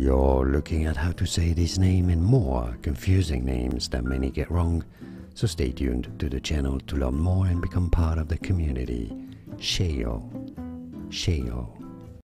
You're looking at how to say this name and more confusing names that many get wrong, so stay tuned to the channel to learn more and become part of the community. Shail.